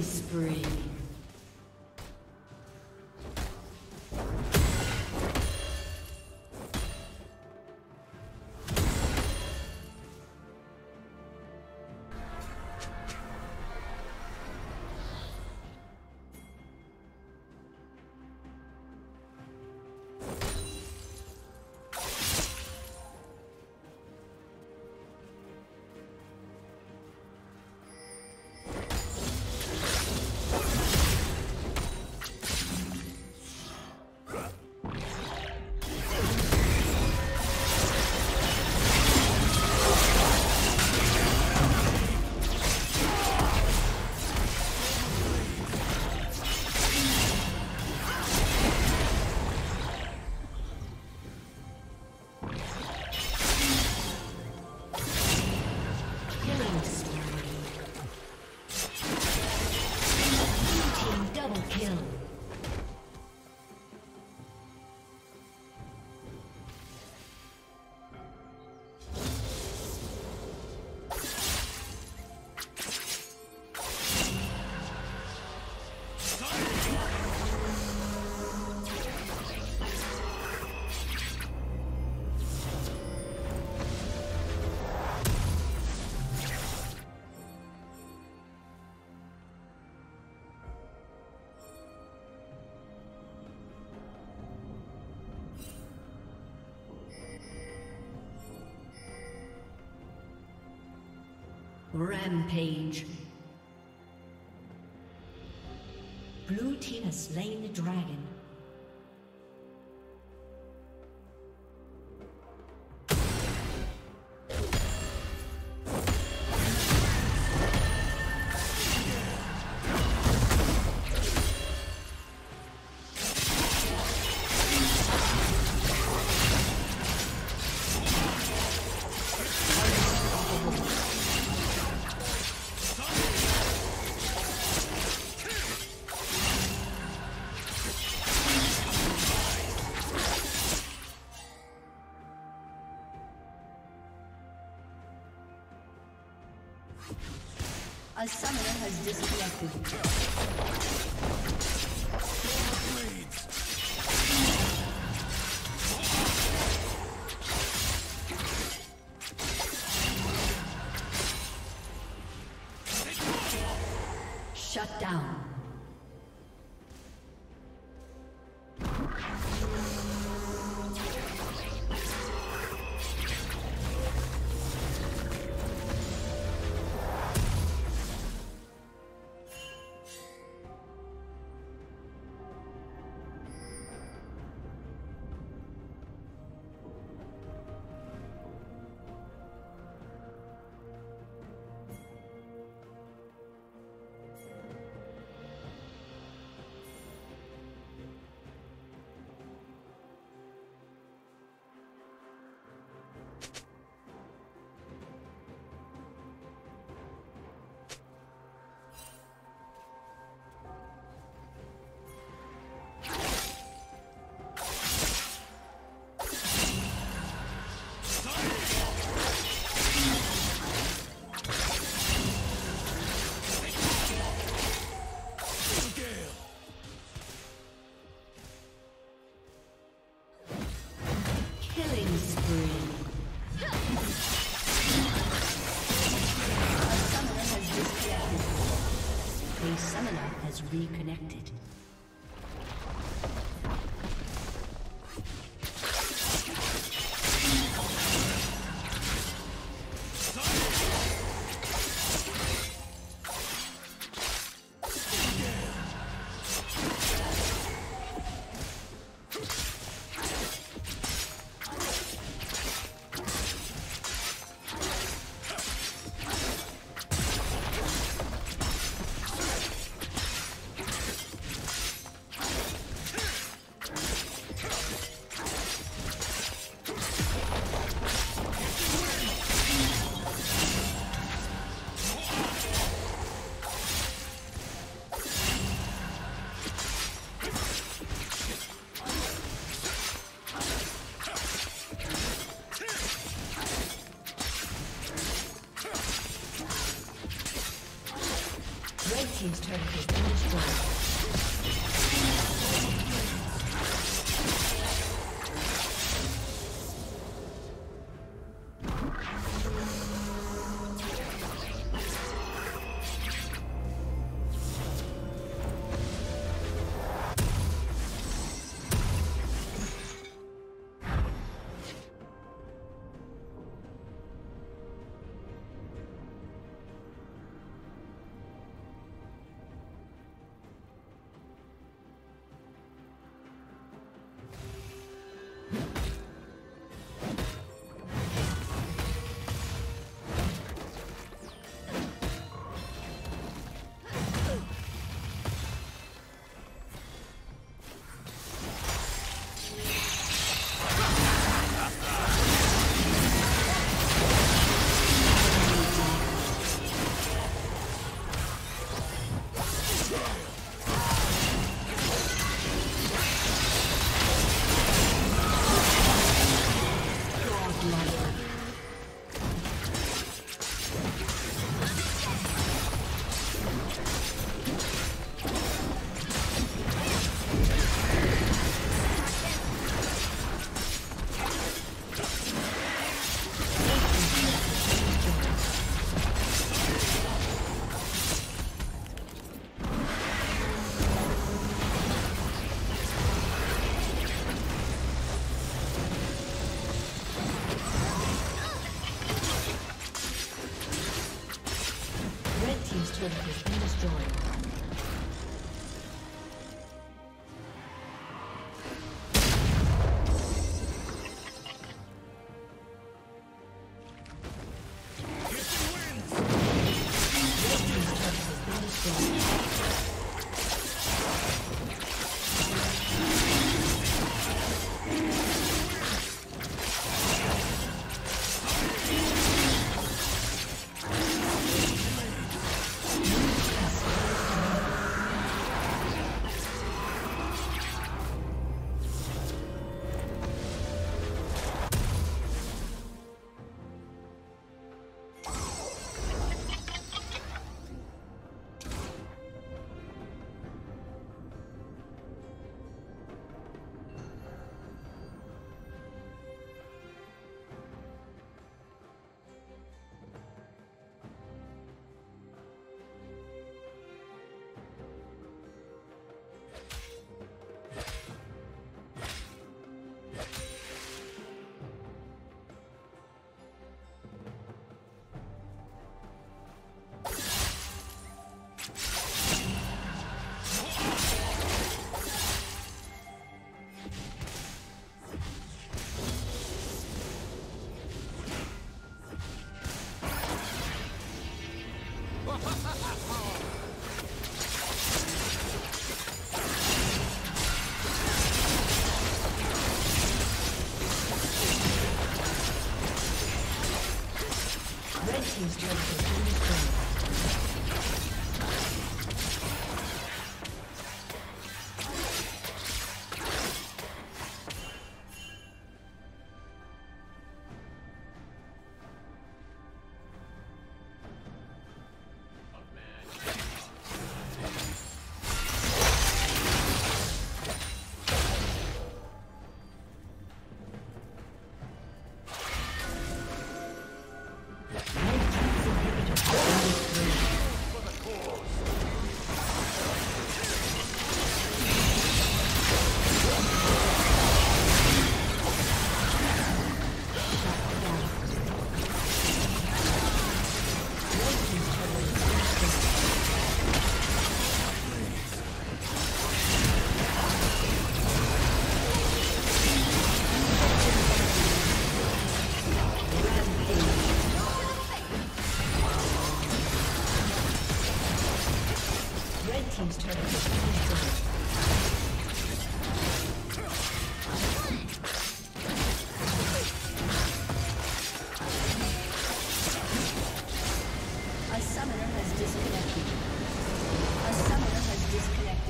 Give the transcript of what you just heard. Spree. Rampage. Blue team has slain the dragon. A summoner has disconnected. Shut down. Reconnected. He's turned his turret has been destroyed. A summoner has disconnected.